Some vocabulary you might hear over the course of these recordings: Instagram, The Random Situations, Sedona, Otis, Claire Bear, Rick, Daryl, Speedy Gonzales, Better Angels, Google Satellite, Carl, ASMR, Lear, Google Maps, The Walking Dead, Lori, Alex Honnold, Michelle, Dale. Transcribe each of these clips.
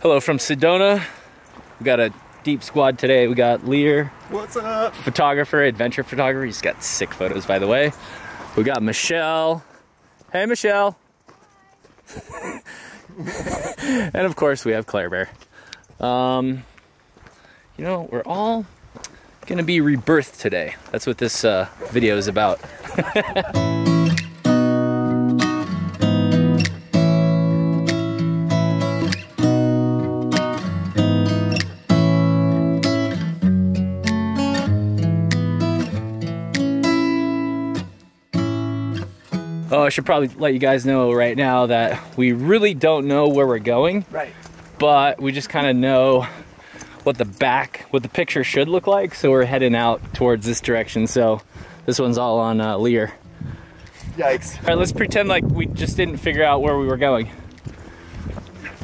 Hello from Sedona. We got a deep squad today. We got Lear. What's up? Photographer, adventure photographer. He's got sick photos, by the way. We got Michelle. Hey, Michelle. And of course, we have Claire Bear. You know, we're all gonna be rebirthed today. That's what this video is about. Oh, I should probably let you guys know right now that we really don't know where we're going. Right. But we just kind of know what the picture should look like. So we're heading out towards this direction. So this one's all on Lear. Yikes. All right, let's pretend like we just didn't figure out where we were going.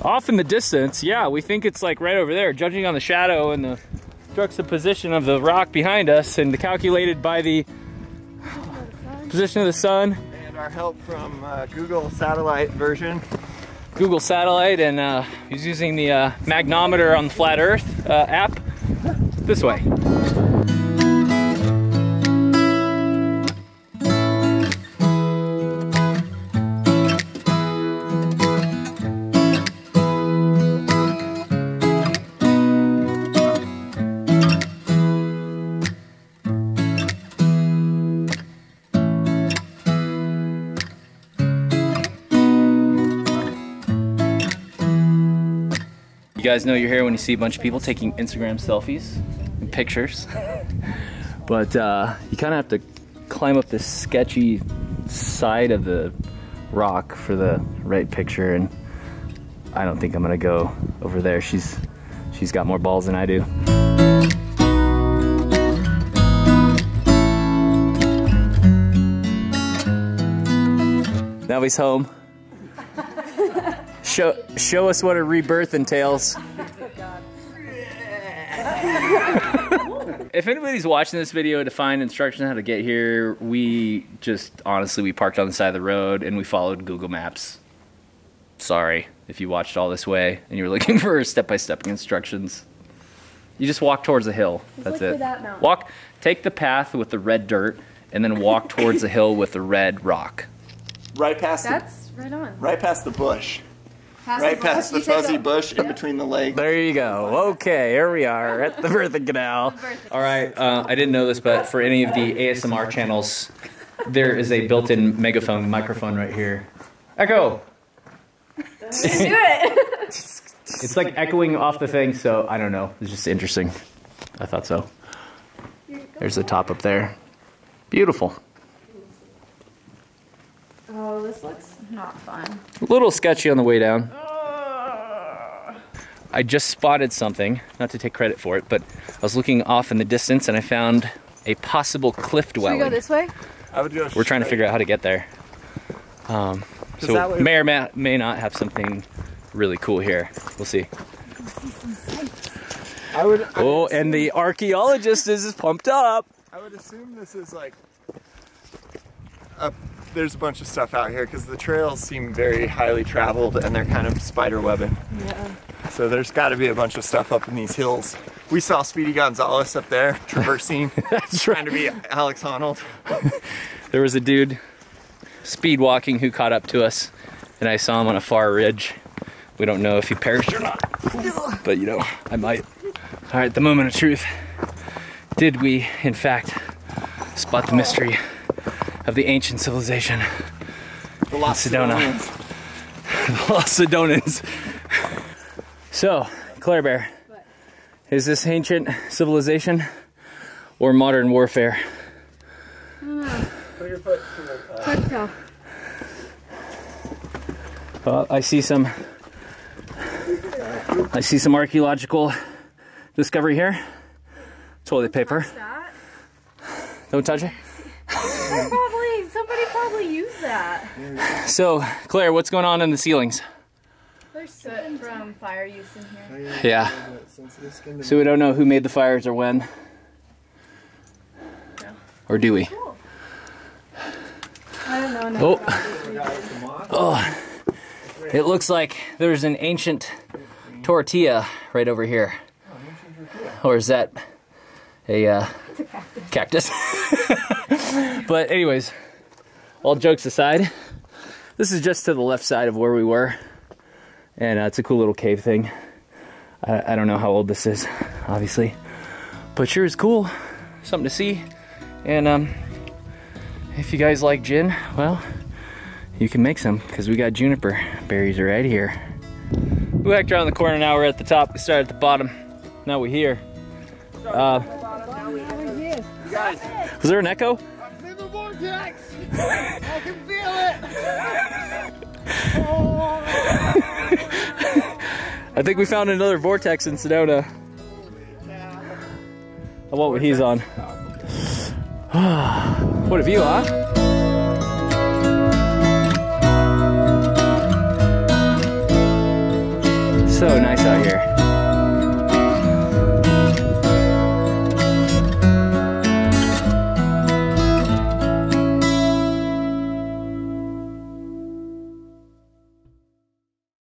Off in the distance, yeah, we think it's like right over there, judging on the shadow and the juxtaposition of the rock behind us and calculated by the position of the sun. Our help from Google Satellite version. Google Satellite, and he's using the magnometer on the Flat Earth app. This way. You guys know you're here when you see a bunch of people taking Instagram selfies and pictures. But you kind of have to climb up this sketchy side of the rock for the right picture, and I don't think I'm gonna go over there. She's got more balls than I do. Now he's home. Show us what a rebirth entails. If anybody's watching this video to find instructions on how to get here, we parked on the side of the road and we followed Google Maps. Sorry if you watched all this way and you were looking for step-by-step instructions. You just walk towards a hill. That's it. Take the path with the red dirt and then walk towards the hill with the red rock. Right past. That's right on. Right past the bush. Right past the fuzzy bush in between the legs. There you go. Okay, here we are at the birthing canal. All right, I didn't know this, but for any of the ASMR channels, there is a built-in megaphone microphone right here. Echo! Do it! It's like echoing off the thing, so I don't know. It's just interesting. I thought so. There's the top up there. Beautiful. Oh, this looks not fun. A little sketchy on the way down. I just spotted something, not to take credit for it, but I was looking off in the distance and I found a possible cliff dwelling. Should we go this way? I would go straight. We're trying to figure out how to get there. So may or may not have something really cool here. We'll see. Oh, and the archaeologist is pumped up. I would assume this is like a... There's a bunch of stuff out here because the trails seem very highly traveled and they're kind of spiderwebbing. Yeah. So there's got to be a bunch of stuff up in these hills. We saw Speedy Gonzales up there traversing, trying to be Alex Honnold. There was a dude speed walking who caught up to us, and I saw him on a far ridge. We don't know if he perished or not, but you know, I might. All right, the moment of truth. Did we, in fact, spot the mystery of the ancient civilization? The lost Sedonians. The lost Sedonians. So, Claire Bear, what? Is this ancient civilization or modern warfare? Put your foot to the... Well, I see some archaeological discovery here. Toilet paper. Don't touch it. Somebody probably used that. So, Claire, what's going on in the ceilings? There's soot from fire use in here. Yeah. So we don't know who made the fires or when. No. Or do we? Cool. I don't know. Oh. It looks like there's an ancient tortilla right over here. Oh, tortilla. Or is that a cactus? But anyways, all jokes aside, this is just to the left side of where we were. And it's a cool little cave thing. I don't know how old this is, obviously. But sure is cool, something to see. And if you guys like gin, well, you can make some, because we got juniper berries right here. We backed around the corner, now we're at the top. We started at the bottom, now we're here. Was there an echo? I can feel it! I think we found another vortex in Sedona. I want what he's on. What a view, huh? So nice out here.